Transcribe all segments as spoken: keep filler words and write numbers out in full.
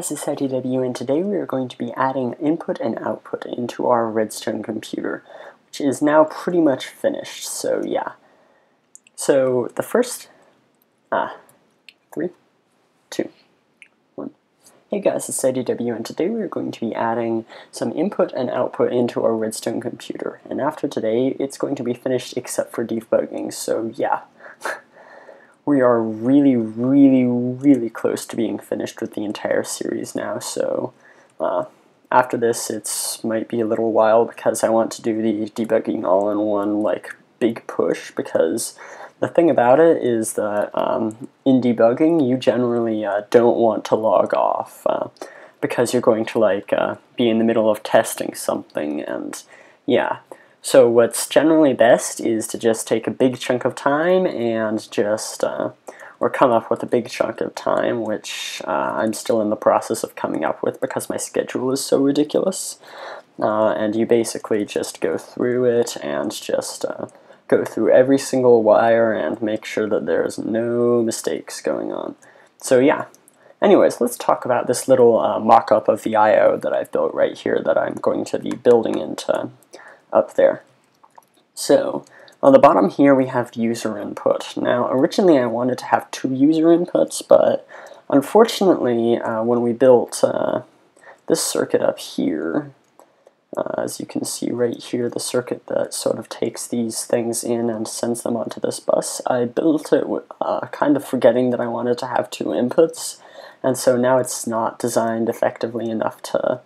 guys, it's I D W, and today we are going to be adding input and output into our Redstone computer, which is now pretty much finished, so yeah. So the first, ah, three, two, one. Hey guys, it's I D W, and today we are going to be adding some input and output into our Redstone computer, and after today, it's going to be finished except for debugging, so yeah. We are really, really, really close to being finished with the entire series now, so uh, after this it might be a little while because I want to do the debugging all-in-one, like, big push, because the thing about it is that um, in debugging you generally uh, don't want to log off uh, because you're going to, like, uh, be in the middle of testing something, and yeah. So what's generally best is to just take a big chunk of time and just, uh, or come up with a big chunk of time, which uh, I'm still in the process of coming up with because my schedule is so ridiculous. Uh, and you basically just go through it and just uh, go through every single wire and make sure that there's no mistakes going on. So yeah. Anyways, let's talk about this little uh, mock-up of the I O that I've built right here that I'm going to be building into up there. So on the bottom here we have user input. Now originally I wanted to have two user inputs, but unfortunately uh, when we built uh, this circuit up here, uh, as you can see right here, the circuit that sort of takes these things in and sends them onto this bus, I built it uh, kind of forgetting that I wanted to have two inputs, and so now it's not designed effectively enough to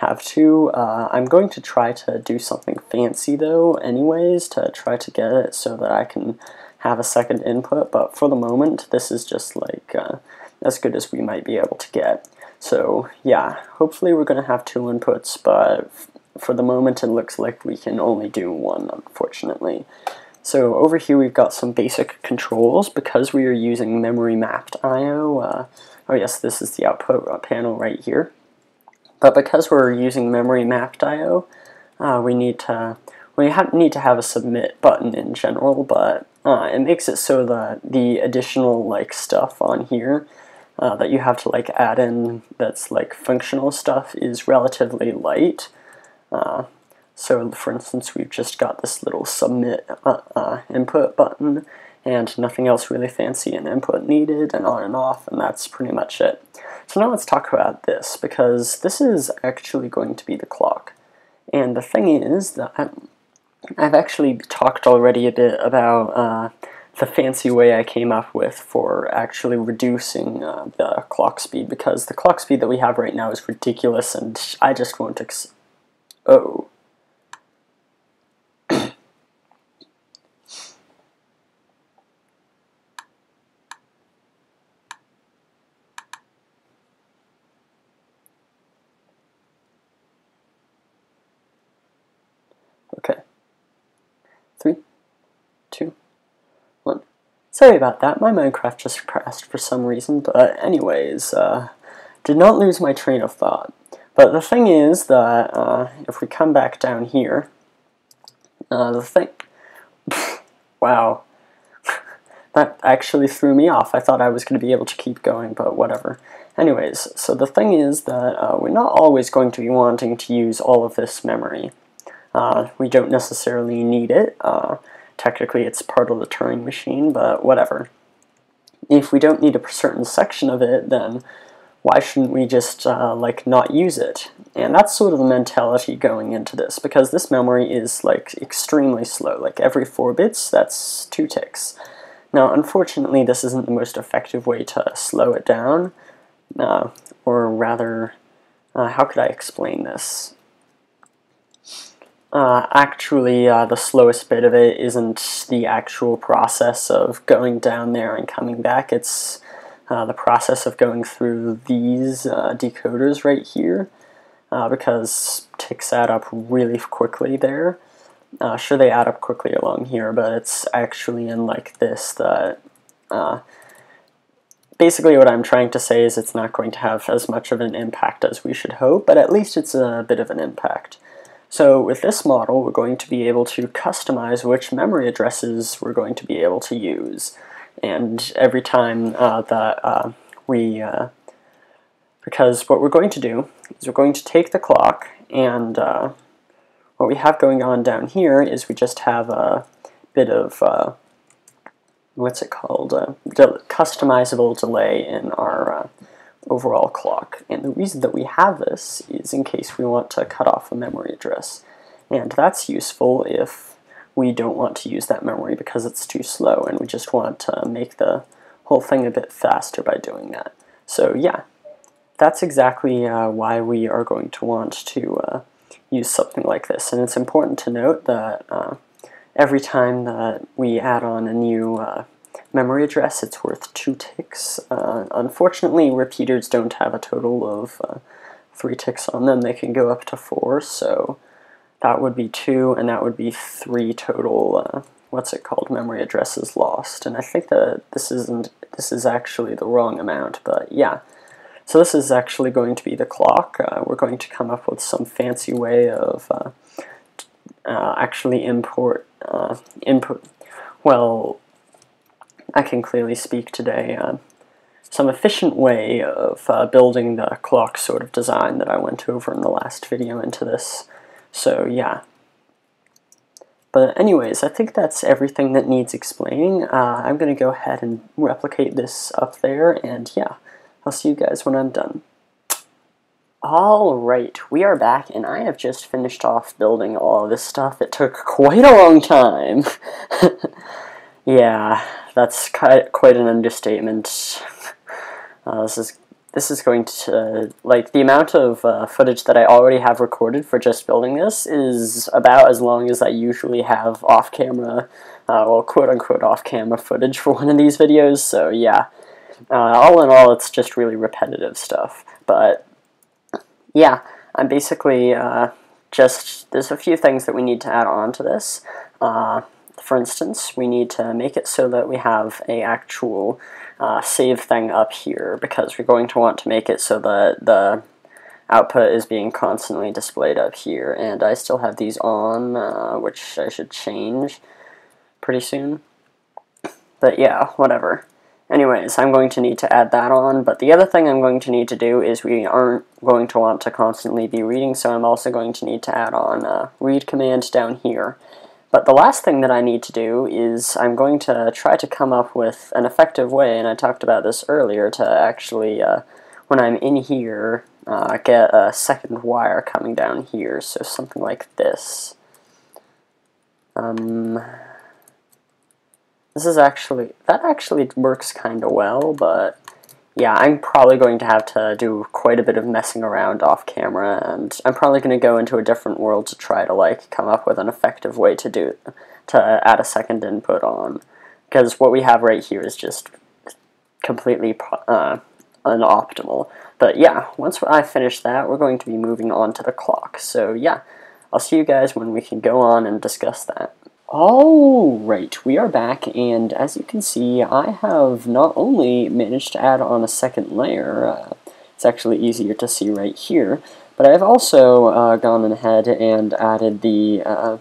have to. Uh, I'm going to try to do something fancy though anyways to try to get it so that I can have a second input, but for the moment this is just like uh, as good as we might be able to get. So yeah, hopefully we're going to have two inputs, but for the moment it looks like we can only do one, unfortunately. So over here we've got some basic controls because we are using memory mapped I O. Uh, oh yes, this is the output panel right here. But because we're using memory mapped I O, uh, we need to we ha need to have a submit button in general. But uh, it makes it so that the additional, like, stuff on here uh, that you have to, like, add in that's, like, functional stuff is relatively light. Uh, so for instance, we've just got this little submit uh, uh, input button and nothing else really fancy, and input needed, and on and off, and that's pretty much it. So now let's talk about this, because this is actually going to be the clock. And the thing is that I've actually talked already a bit about uh, the fancy way I came up with for actually reducing uh, the clock speed, because the clock speed that we have right now is ridiculous, and I just won't ex- oh. Okay, three, two, one. Sorry about that, my Minecraft just crashed for some reason, but anyways, uh, did not lose my train of thought. But the thing is that uh, if we come back down here, uh, the thing, wow, that actually threw me off. I thought I was going to be able to keep going, but whatever. Anyways, so the thing is that uh, we're not always going to be wanting to use all of this memory. Uh, we don't necessarily need it. Uh, technically it's part of the Turing machine, but whatever. If we don't need a certain section of it, then why shouldn't we just uh, like, not use it? And that's sort of the mentality going into this, because this memory is, like, extremely slow. Like, every four bits, that's two ticks. Now unfortunately this isn't the most effective way to slow it down, uh, or rather, uh, how could I explain this? Uh, actually, uh, the slowest bit of it isn't the actual process of going down there and coming back. It's uh, the process of going through these uh, decoders right here, uh, because ticks add up really quickly there. Uh, sure, they add up quickly along here, but it's actually in, like, this that... Uh, basically what I'm trying to say is it's not going to have as much of an impact as we should hope, but at least it's a bit of an impact. So with this model, we're going to be able to customize which memory addresses we're going to be able to use. And every time uh, that uh, we uh, because what we're going to do is we're going to take the clock, and uh, what we have going on down here is we just have a bit of uh, what's it called, uh, de- customizable delay in our uh, overall clock. And the reason that we have this is in case we want to cut off a memory address, and that's useful if we don't want to use that memory because it's too slow and we just want to make the whole thing a bit faster by doing that. So yeah, that's exactly uh, why we are going to want to uh, use something like this. And it's important to note that uh, every time that we add on a new uh, memory address, it's worth two ticks. Uh, unfortunately, repeaters don't have a total of uh, three ticks on them. They can go up to four, so that would be two, and that would be three total, uh, what's it called, memory addresses lost. And I think that this isn't, this is actually the wrong amount, but yeah. So this is actually going to be the clock. Uh, we're going to come up with some fancy way of uh, uh, actually import, uh, import, well, I can clearly speak today, uh, some efficient way of uh, building the clock sort of design that I went over in the last video into this. So yeah. But anyways, I think that's everything that needs explaining. Uh, I'm going to go ahead and replicate this up there, and yeah. I'll see you guys when I'm done. Alright, we are back, and I have just finished off building all of this stuff. It took quite a long time. Yeah, that's quite an understatement. Uh, this is this is going to, uh, like, the amount of uh, footage that I already have recorded for just building this is about as long as I usually have off-camera, uh, well, quote-unquote off-camera footage for one of these videos, so yeah. Uh, all in all, it's just really repetitive stuff, but yeah, I'm basically uh, just, there's a few things that we need to add on to this. Uh, for instance, we need to make it so that we have a actual uh, save thing up here, because we're going to want to make it so that the output is being constantly displayed up here, and I still have these on, uh, which I should change pretty soon, but yeah, whatever. Anyways, I'm going to need to add that on, but the other thing I'm going to need to do is we aren't going to want to constantly be reading, so I'm also going to need to add on a read command down here. But the last thing that I need to do is I'm going to try to come up with an effective way, and I talked about this earlier, to actually, uh, when I'm in here, uh, get a second wire coming down here, so something like this. Um... This is actually, that actually works kind of well, but yeah, I'm probably going to have to do quite a bit of messing around off camera, and I'm probably going to go into a different world to try to, like, come up with an effective way to do, to add a second input on, because what we have right here is just completely uh, unoptimal. But yeah, once I finish that, we're going to be moving on to the clock, so yeah, I'll see you guys when we can go on and discuss that. Alright, we are back, and as you can see, I have not only managed to add on a second layer, uh, it's actually easier to see right here, but I've also uh, gone ahead and added the, uh,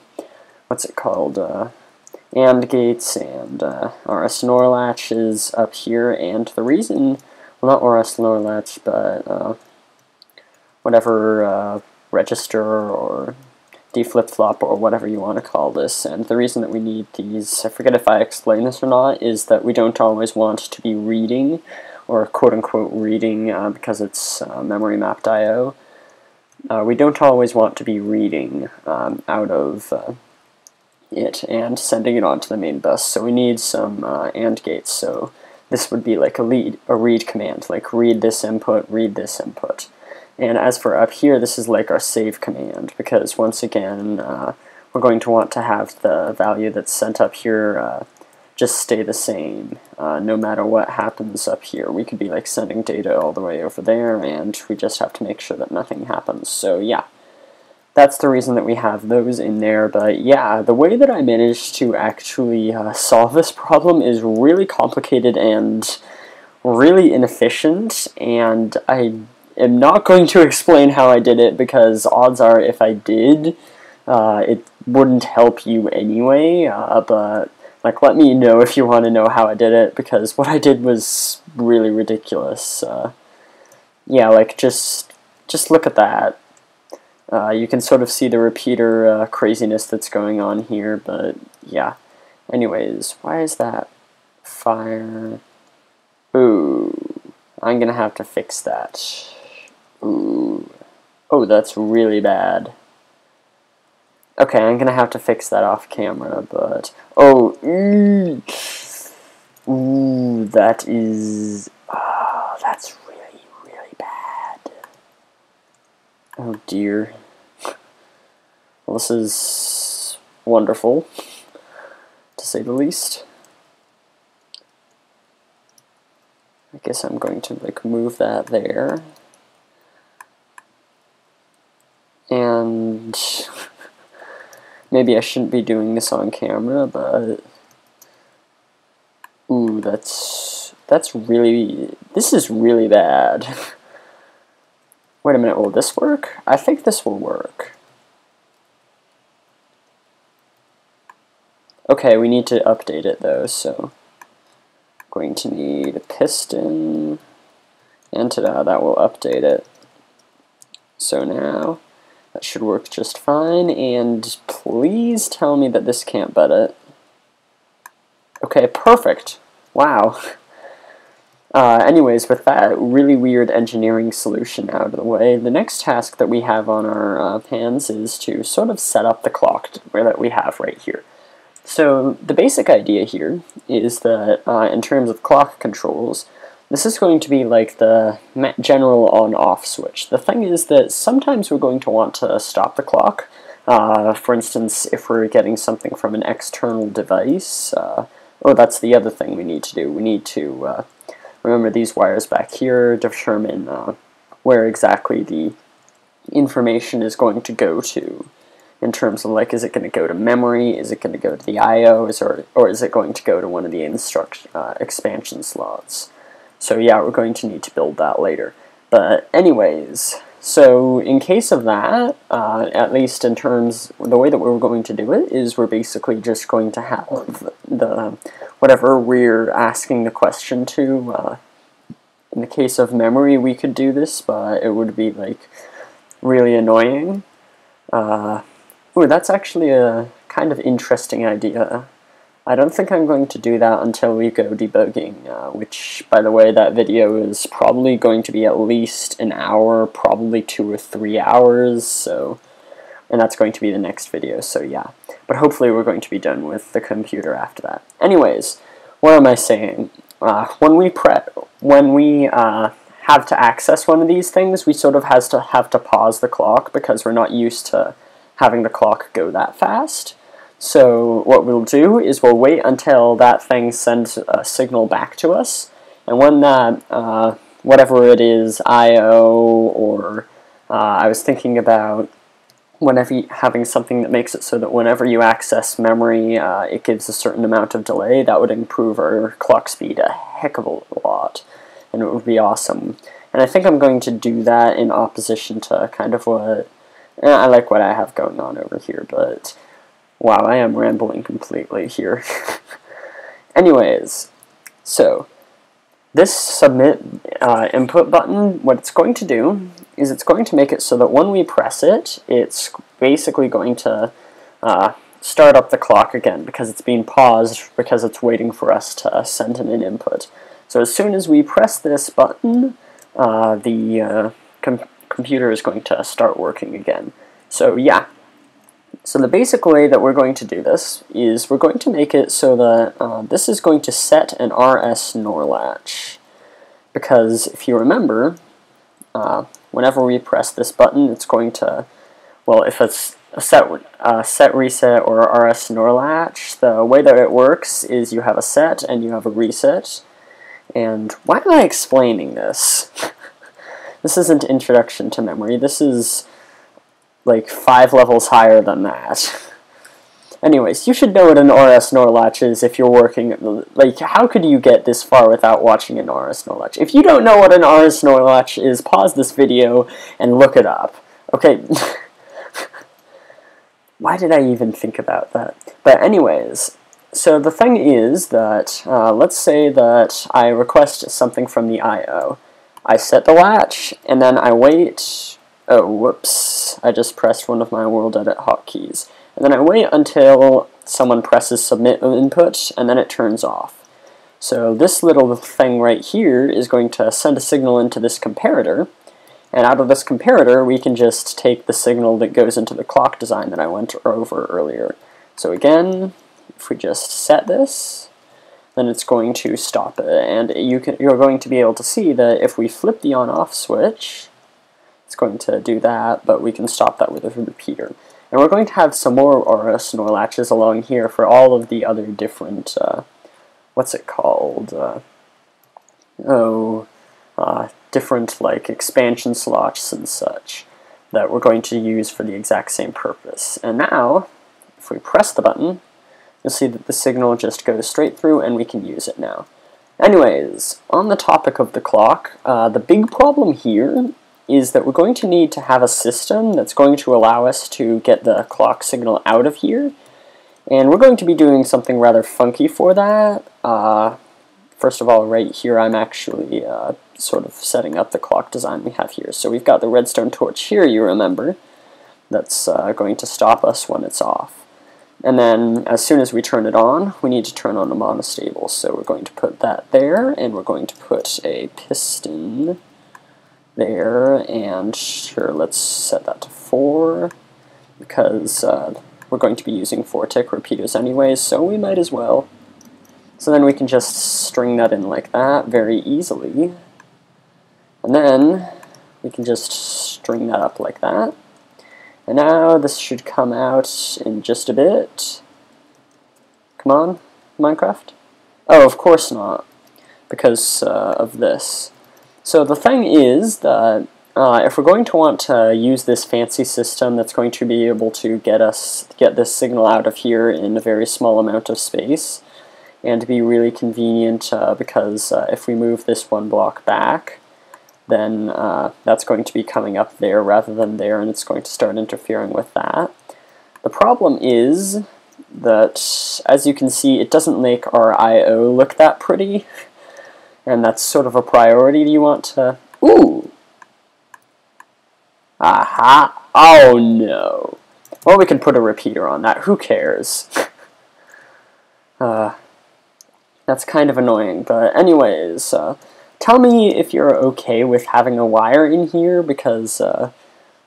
what's it called, uh, AND gates and uh, R S NOR latches up here, and the reason, well, not R S NOR latch, but uh, whatever uh, register or flip-flop or whatever you want to call this, and the reason that we need these, I forget if I explained this or not, is that we don't always want to be reading, or quote-unquote reading, uh, because it's uh, memory mapped I O. Uh, we don't always want to be reading um, out of uh, it and sending it onto the main bus, so we need some uh, AND gates, so this would be like a, lead, a read command, like read this input, read this input. And as for up here, this is like our save command, because once again, uh, we're going to want to have the value that's sent up here uh, just stay the same, uh, no matter what happens up here. We could be like sending data all the way over there, and we just have to make sure that nothing happens. So yeah, that's the reason that we have those in there. But yeah, the way that I managed to actually uh, solve this problem is really complicated and really inefficient, and I I'm not going to explain how I did it, because odds are if I did, uh, it wouldn't help you anyway, uh, but like, let me know if you want to know how I did it, because what I did was really ridiculous. Uh, yeah, like just just look at that. Uh, you can sort of see the repeater uh, craziness that's going on here, but yeah. Anyways, why is that fire? Ooh, I'm gonna have to fix that. Ooh, oh, that's really bad. Okay, I'm gonna have to fix that off camera, but oh, mm, ooh, that is, oh, that's really, really bad. Oh dear. Well, this is wonderful, to say the least. I guess I'm going to like move that there, and. Maybe I shouldn't be doing this on camera, but ooh, that's that's really this is really bad. Wait a minute, will this work? I think this will work. Okay, we need to update it though, so I'm going to need a piston, and ta-da, that will update it. So now. That should work just fine, and please tell me that this can't butt it. Okay, perfect. Wow. Uh, anyways, with that really weird engineering solution out of the way, the next task that we have on our uh, pans is to sort of set up the clock that we have right here. So the basic idea here is that uh, in terms of clock controls, this is going to be like the general on-off switch. The thing is that sometimes we're going to want to stop the clock. Uh, for instance, if we're getting something from an external device. Uh, oh, that's the other thing we need to do. We need to uh, remember these wires back here, determine uh, where exactly the information is going to go to. In terms of like, is it going to go to memory? Is it going to go to the I O? Is or, or is it going to go to one of the instruct uh, expansion slots? So yeah, we're going to need to build that later. But anyways, so in case of that, uh, at least in terms, the way that we're going to do it is we're basically just going to have the whatever we're asking the question to. Uh, in the case of memory, we could do this, but it would be like really annoying. Uh, ooh, that's actually a kind of interesting idea. I don't think I'm going to do that until we go debugging, uh, which, by the way, that video is probably going to be at least an hour, probably two or three hours, so, and that's going to be the next video, so yeah. But hopefully we're going to be done with the computer after that. Anyways, what am I saying? Uh, when we prep, when we uh, have to access one of these things, we sort of has to have to pause the clock because we're not used to having the clock go that fast. So what we'll do is we'll wait until that thing sends a signal back to us, and when that, uh, whatever it is, I O, or uh, I was thinking about whenever you, having something that makes it so that whenever you access memory, uh, it gives a certain amount of delay, that would improve our clock speed a heck of a lot, and it would be awesome. And I think I'm going to do that in opposition to kind of what, eh, I like what I have going on over here, but... Wow, I am rambling completely here. Anyways, so this submit uh, input button, what it's going to do is it's going to make it so that when we press it, it's basically going to uh, start up the clock again because it's being paused because it's waiting for us to send in an input. So as soon as we press this button, uh, the uh, com computer is going to start working again. So yeah. So the basic way that we're going to do this is we're going to make it so that uh, this is going to set an R S nor latch. Because if you remember, uh, whenever we press this button, it's going to, well, if it's a set, uh, set reset or R S nor latch, the way that it works is you have a set and you have a reset. And why am I explaining this? This isn't introduction to memory. This is... like five levels higher than that. Anyways, you should know what an R S nor latch is if you're working, like how could you get this far without watching an R S nor latch? If you don't know what an R S nor latch is, pause this video and look it up. Okay, why did I even think about that? But anyways, so the thing is that, uh, let's say that I request something from the I O. I set the latch, and then I wait. Oh, whoops. I just pressed one of my World Edit hotkeys. And then I wait until someone presses submit input, and then it turns off. So this little thing right here is going to send a signal into this comparator, and out of this comparator we can just take the signal that goes into the clock design that I went over earlier. So again, if we just set this, then it's going to stop it, and you can, you're going to be able to see that if we flip the on-off switch, it's going to do that, but we can stop that with a repeater. And we're going to have some more R S NOR latches along here for all of the other different, uh, what's it called, uh, oh, uh, different like expansion slots and such that we're going to use for the exact same purpose. And now, if we press the button, you'll see that the signal just goes straight through and we can use it now. Anyways, on the topic of the clock, uh, the big problem here is that we're going to need to have a system that's going to allow us to get the clock signal out of here, and we're going to be doing something rather funky for that. Uh, first of all, right here I'm actually uh, sort of setting up the clock design we have here. So we've got the redstone torch here, you remember, that's uh, going to stop us when it's off. And then as soon as we turn it on, we need to turn on a monostable, so we're going to put that there, and we're going to put a piston there, and sure, let's set that to four, because uh, we're going to be using four tick repeaters anyways, so we might as well. So then we can just string that in like that very easily, and then we can just string that up like that. And now this should come out in just a bit. Come on, Minecraft? Oh, of course not, because uh, of this. So the thing is that uh, if we're going to want to use this fancy system that's going to be able to get us get this signal out of here in a very small amount of space, and to be really convenient uh, because uh, if we move this one block back, then uh, that's going to be coming up there rather than there, and it's going to start interfering with that. The problem is that, as you can see, it doesn't make our I O look that pretty. And that's sort of a priority. Do you want to... Ooh! Aha! Oh no! Well, we can put a repeater on that. Who cares? uh, that's kind of annoying, but anyways, uh, tell me if you're okay with having a wire in here, because, uh,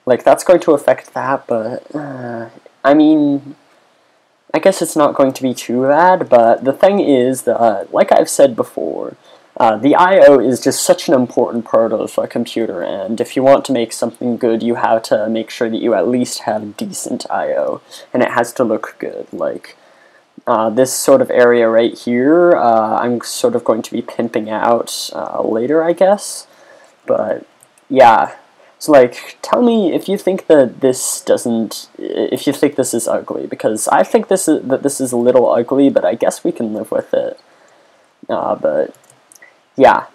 like, that's going to affect that, but, uh, I mean... I guess it's not going to be too bad, but the thing is that, uh, like I've said before, Uh, the I O is just such an important part of a computer, and if you want to make something good, you have to make sure that you at least have decent I O, and it has to look good. Like, uh, this sort of area right here, uh, I'm sort of going to be pimping out uh, later, I guess, but yeah. So, like, tell me if you think that this doesn't, if you think this is ugly, because I think this is, that this is a little ugly, but I guess we can live with it, uh, but... Yeah.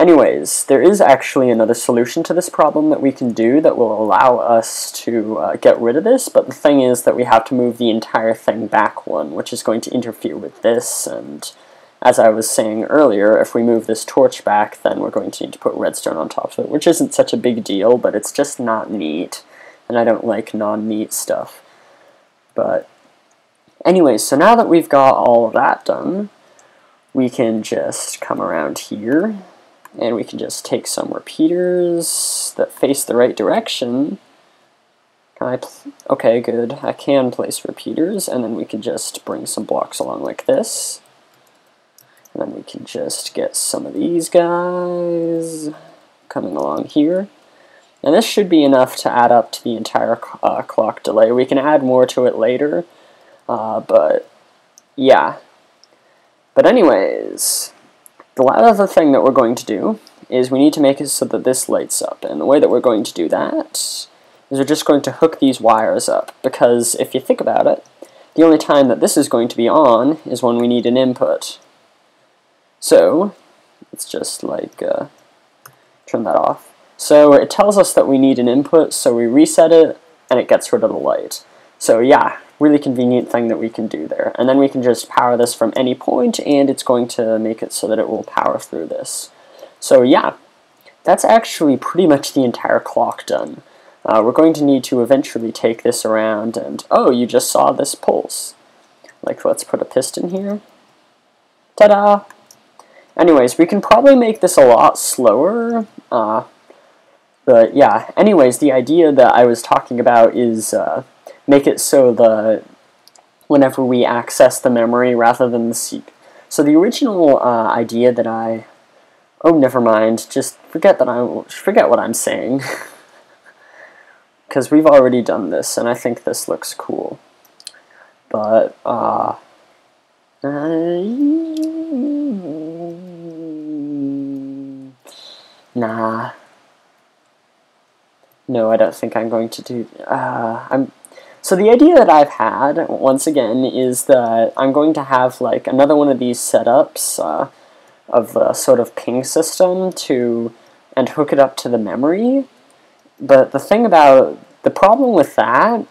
Anyways, there is actually another solution to this problem that we can do that will allow us to uh, get rid of this, but the thing is that we have to move the entire thing back one, which is going to interfere with this, and as I was saying earlier, if we move this torch back, then we're going to need to put redstone on top of it, which isn't such a big deal, but it's just not neat, and I don't like non-neat stuff. But anyways, so now that we've got all of that done, we can just come around here, and we can just take some repeaters that face the right direction. Can I pl- okay, good. I can place repeaters, and then we can just bring some blocks along like this. And then we can just get some of these guys coming along here. And this should be enough to add up to the entire uh, clock delay. We can add more to it later, uh, but yeah. But anyways, the other thing that we're going to do is we need to make it so that this lights up, and the way that we're going to do that is we're just going to hook these wires up, because if you think about it, the only time that this is going to be on is when we need an input. So, let's just like uh, turn that off. So it tells us that we need an input, so we reset it, and it gets rid of the light. So yeah. Really convenient thing that we can do there. And then we can just power this from any point, and it's going to make it so that it will power through this. So yeah, that's actually pretty much the entire clock done. Uh, we're going to need to eventually take this around and, oh, you just saw this pulse. Like, let's put a piston here. Ta-da! Anyways, we can probably make this a lot slower. Uh, but, yeah. Anyways, the idea that I was talking about is uh, make it so the whenever we access the memory rather than the seek. So the original uh, idea that I... Oh, never mind. Just forget that I... Forget what I'm saying. Because we've already done this, and I think this looks cool. But, uh... Nah. No, I don't think I'm going to do... Uh, I'm... So the idea that I've had, once again, is that I'm going to have like another one of these setups uh, of the sort of ping system to and hook it up to the memory. But the thing about the problem with that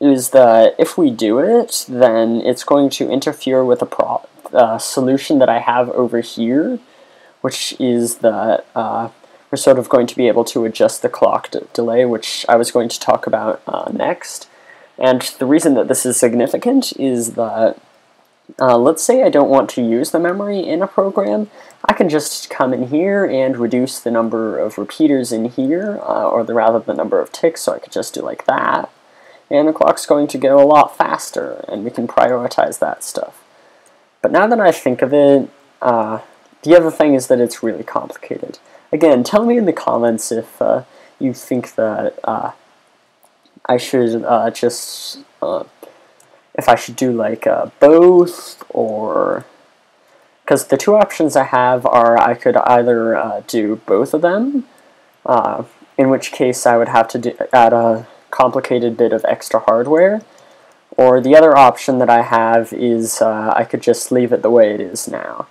is that if we do it, then it's going to interfere with a pro uh, solution that I have over here, which is that uh, we're sort of going to be able to adjust the clock d delay, which I was going to talk about uh, next. And the reason that this is significant is that, uh, let's say I don't want to use the memory in a program, I can just come in here and reduce the number of repeaters in here, uh, or the, rather the number of ticks, so I could just do like that, and the clock's going to go a lot faster, and we can prioritize that stuff. But now that I think of it, uh, the other thing is that it's really complicated. Again, tell me in the comments if uh, you think that... Uh, I should uh, just, uh, if I should do like uh, both, or, because the two options I have are I could either uh, do both of them, uh, in which case I would have to do, add a complicated bit of extra hardware, or the other option that I have is uh, I could just leave it the way it is now.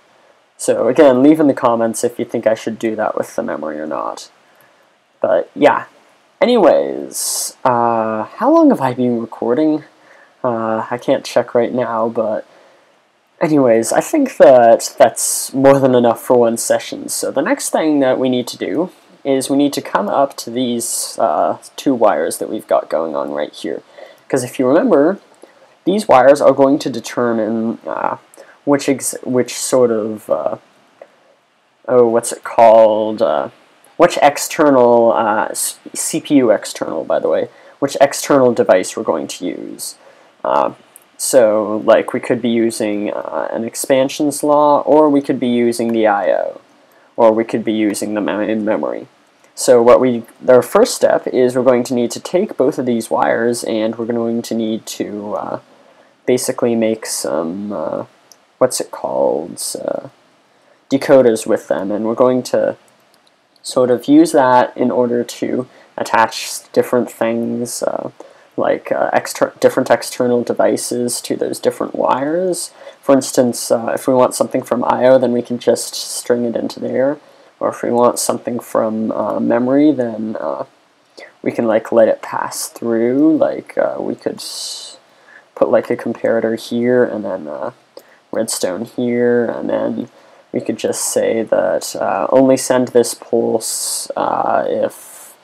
So again, leave in the comments if you think I should do that with the memory or not. But yeah. Anyways, uh, how long have I been recording? Uh, I can't check right now, but anyways, I think that that's more than enough for one session. So the next thing that we need to do is we need to come up to these uh, two wires that we've got going on right here. Because if you remember, these wires are going to determine uh, which, ex which sort of, uh, oh, what's it called? Uh, Which external, uh, C P U external, by the way, which external device we're going to use. Uh, so, like, we could be using uh, an expansion slot, or we could be using the I O, or we could be using the mem in memory. So what we, our first step is we're going to need to take both of these wires, and we're going to need to uh, basically make some, uh, what's it called, uh, decoders with them, and we're going to sort of use that in order to attach different things, uh, like uh, exter different external devices to those different wires. For instance, uh, if we want something from I O, then we can just string it into there. Or if we want something from uh, memory, then uh, we can like let it pass through. Like uh, we could put like a comparator here, and then uh, redstone here, and then we could just say that uh, only send this pulse uh, if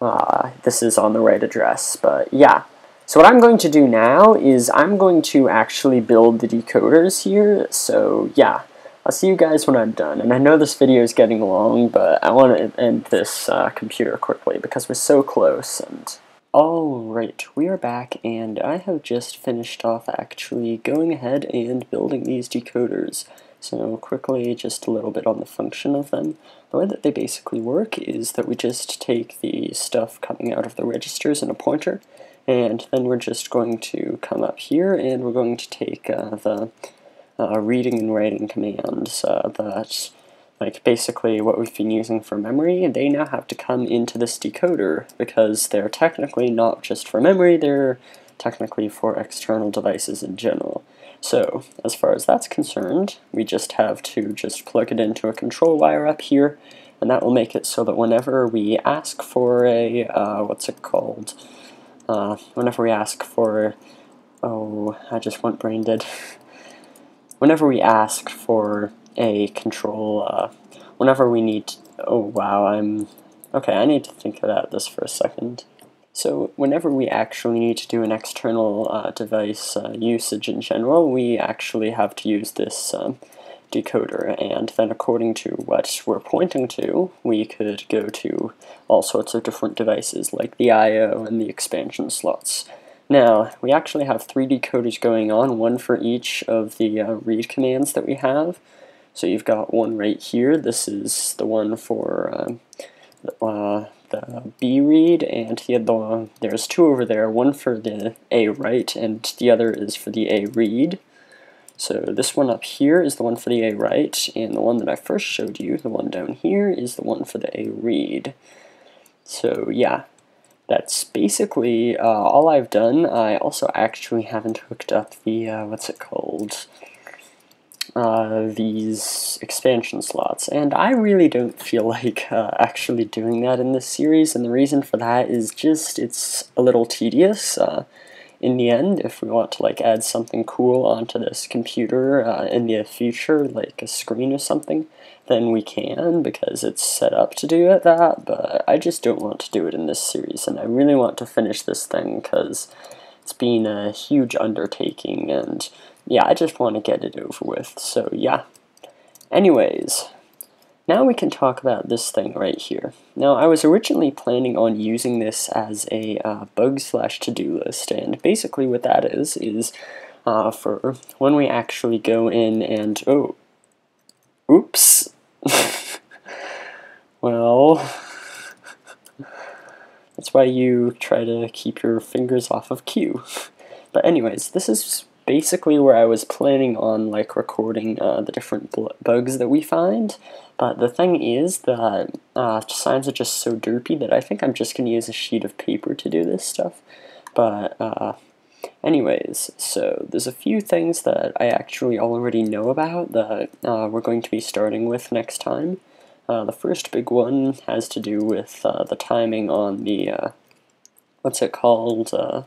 uh, this is on the right address. But yeah, so what I'm going to do now is I'm going to actually build the decoders here. So yeah, I'll see you guys when I'm done. And I know this video is getting long, but I want to end this uh, computer quickly because we're so close. And alright, we are back, and I have just finished off actually going ahead and building these decoders. So quickly, just a little bit on the function of them. The way that they basically work is that we just take the stuff coming out of the registers in a pointer, and then we're just going to come up here and we're going to take uh, the uh, reading and writing commands uh, that, like basically what we've been using for memory, and they now have to come into this decoder because they're technically not just for memory, they're technically for external devices in general. So, as far as that's concerned, we just have to just plug it into a control wire up here, and that will make it so that whenever we ask for a, uh, what's it called, uh, whenever we ask for, oh, I just went brain dead, whenever we ask for a control, uh, whenever we need Oh wow, I'm... Okay, I need to think about this for a second. So whenever we actually need to do an external uh, device uh, usage in general, we actually have to use this um, decoder, and then according to what we're pointing to, we could go to all sorts of different devices like the I O and the expansion slots. Now, we actually have three decoders going on, one for each of the uh, read commands that we have. So you've got one right here. This is the one for um, uh, the B read, and the other, there's two over there, one for the A write, and the other is for the A read. So this one up here is the one for the A write, and the one that I first showed you, the one down here, is the one for the A read. So yeah, that's basically uh, all I've done. I also actually haven't hooked up the, uh, what's it called? Uh, these expansion slots, and I really don't feel like uh, actually doing that in this series, and the reason for that is just it's a little tedious. Uh, in the end, if we want to like add something cool onto this computer uh, in the future, like a screen or something, then we can, because it's set up to do it that, but I just don't want to do it in this series, and I really want to finish this thing, because it's been a huge undertaking, and yeah, I just want to get it over with, so yeah. Anyways, now we can talk about this thing right here. Now, I was originally planning on using this as a uh, bug slash to-do list, and basically what that is, is uh, for when we actually go in and, oh, oops. Well, that's why you try to keep your fingers off of Q. But anyways, this is basically where I was planning on like recording uh, the different bugs that we find, but the thing is that uh, signs are just so derpy that I think I'm just going to use a sheet of paper to do this stuff. But uh, anyways, so there's a few things that I actually already know about that uh, we're going to be starting with next time. Uh, the first big one has to do with uh, the timing on the, uh, what's it called, uh,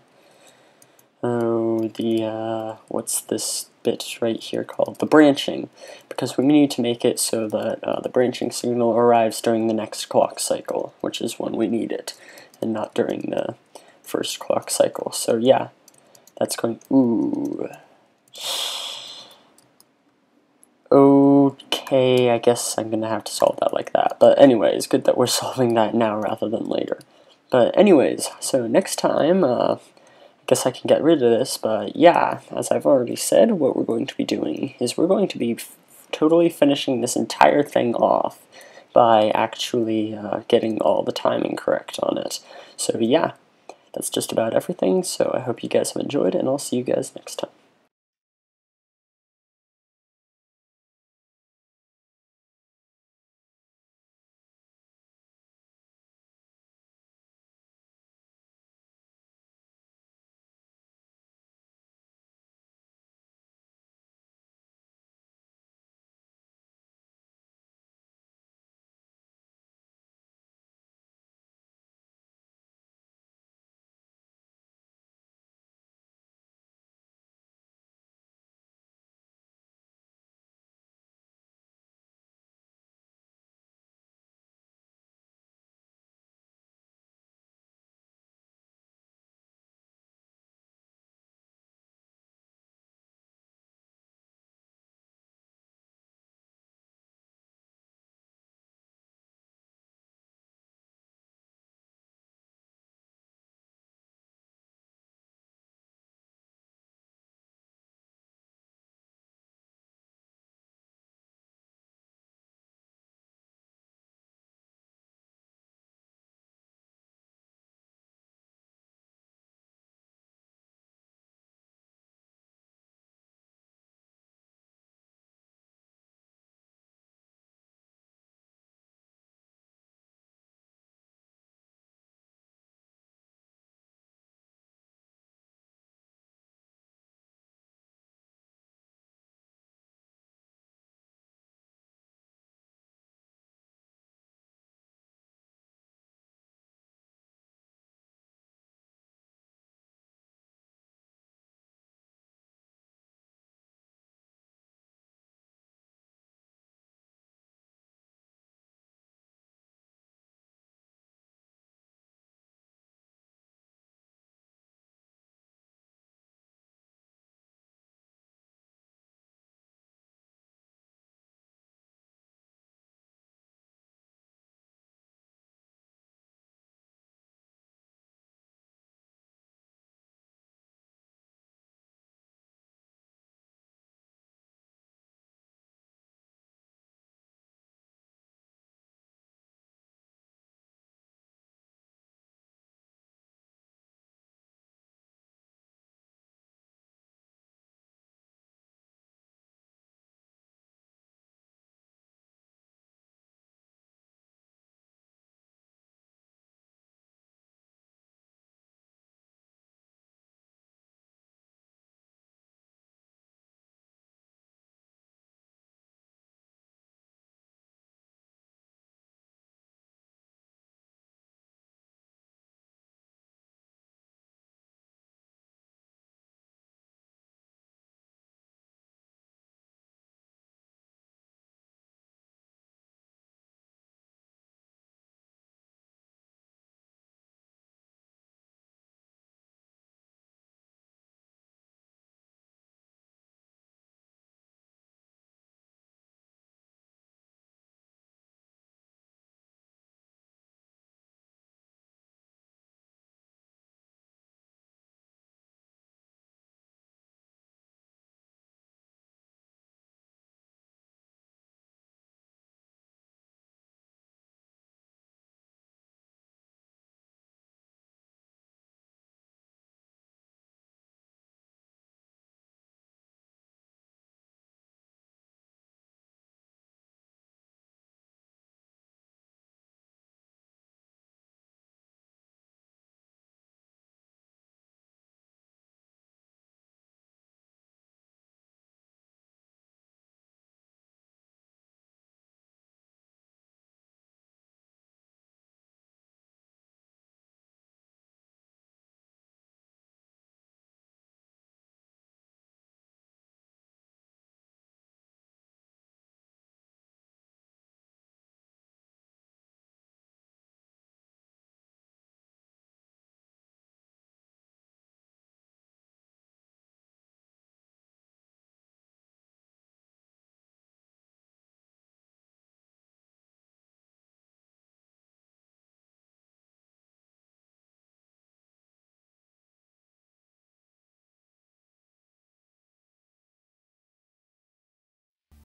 Oh, the, uh, what's this bit right here called? The branching, because we need to make it so that uh, the branching signal arrives during the next clock cycle, which is when we need it, and not during the first clock cycle. So yeah, that's going, ooh. Okay, I guess I'm going to have to solve that like that. But anyways, good that we're solving that now rather than later. But anyways, so next time, uh... guess I can get rid of this, but yeah, as I've already said, what we're going to be doing is we're going to be f totally finishing this entire thing off by actually uh, getting all the timing correct on it. So yeah, that's just about everything, so I hope you guys have enjoyed, and I'll see you guys next time.